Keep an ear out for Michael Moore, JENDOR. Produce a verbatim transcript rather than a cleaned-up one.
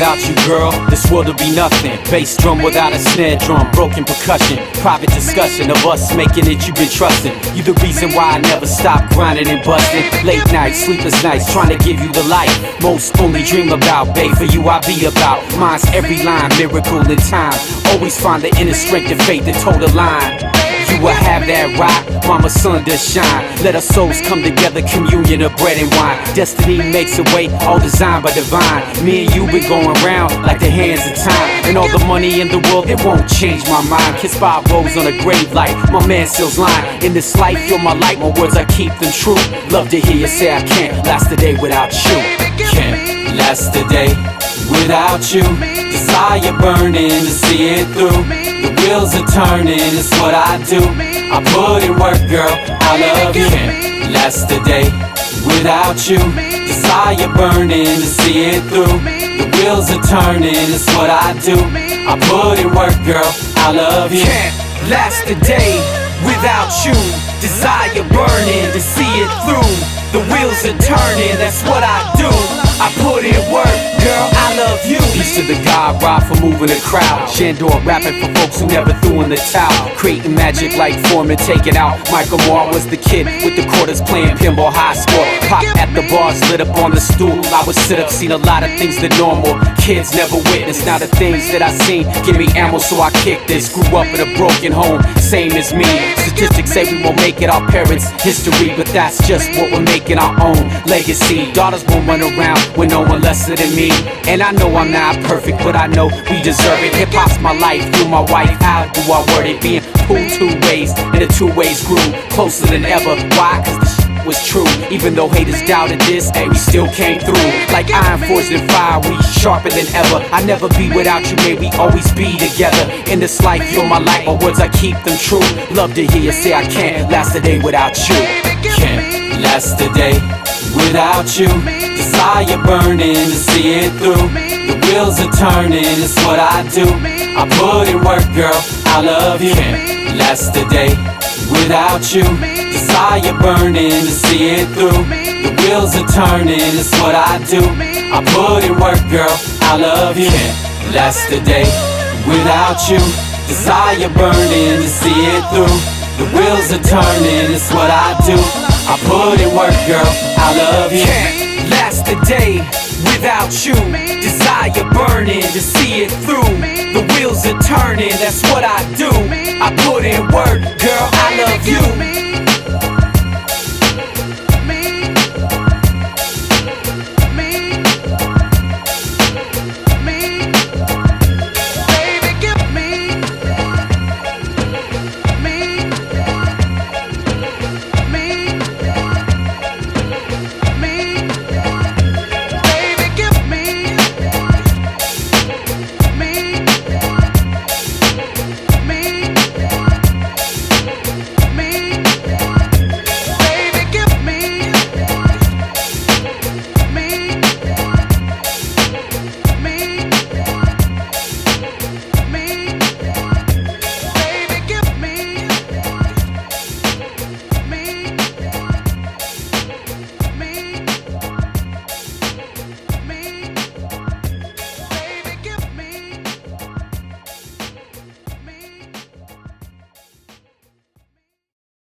without you, girl, this world'll be nothing. Bass drum without a snare drum, broken percussion. Private discussion of us making it, you've been trusting. You the reason why I never stop grinding and busting. Late nights, sleepless nights, trying to give you the life most only dream about. Babe, for you I be about. Mine's every line, miracle in time. Always find the inner strength and faith that told the line. You will have that rock, mama's sun does shine. Let our souls come together, communion of bread and wine. Destiny makes a way, all designed by divine. Me and you been going round like the hands of time. And all the money in the world, it won't change my mind. Kissed by a rose on a grave like my man seals line. In this life, you're my light, my words I keep them true. Love to hear you say I can't last a day without you. Can't last a day without you. Desire burning to see it through. The wheels are turning, it's what I do. I put in work, girl, I love you. Can't last a day without you. Desire burning to see it through. The wheels are turning, it's what I do. I put in work, girl, I love you. Can't last a day without you. Desire burning to see it through. The wheels are turning, that's what I do. I put in work, girl, I love you. Peace to the God, rock for moving the crowd. Jendor rapping for folks who never threw in the towel. Creating magic like Foreman, take it out. Michael Moore was the kid with the quarters playing pinball high score. Pop at the bars, lit up on the stool. I would sit up, seen a lot of things that normal kids never witnessed. Now the things that I seen give me ammo, so I kick this. Grew up in a broken home, same as me. Statistics say we won't make it, our parents' history. But that's just what we're making, our own legacy. Daughters won't run around with no one lesser than me. And I know I'm not perfect, but I know we deserve it. Hip-hop's my life, through my wife, how do I word it? Being pulled two ways, and the two ways grew closer than ever. Why? Cause the shit was true. Even though haters doubted this, hey, we still came through. Like iron forged in fire, we sharper than ever. I never be without you, may we always be together. In this life, you're my light, my words, I keep them true. Love to hear you say I can't last a day without you. Can't last a day without you. Desire burning to see it through. The wheels are turning, it's what I do. I put in work, girl, I love you. Can't last a day without you. Desire burning to see it through. The wheels are turning, it's what I do. I put in work, girl, I love you. Can't last a day without you. Desire burning to see it through. The wheels are turning, it's what I do. I put in work, girl, I love you. Can't last a day without you. Desire burning to see it through. The wheels are turning, that's what I do. I put in work, girl, I love you.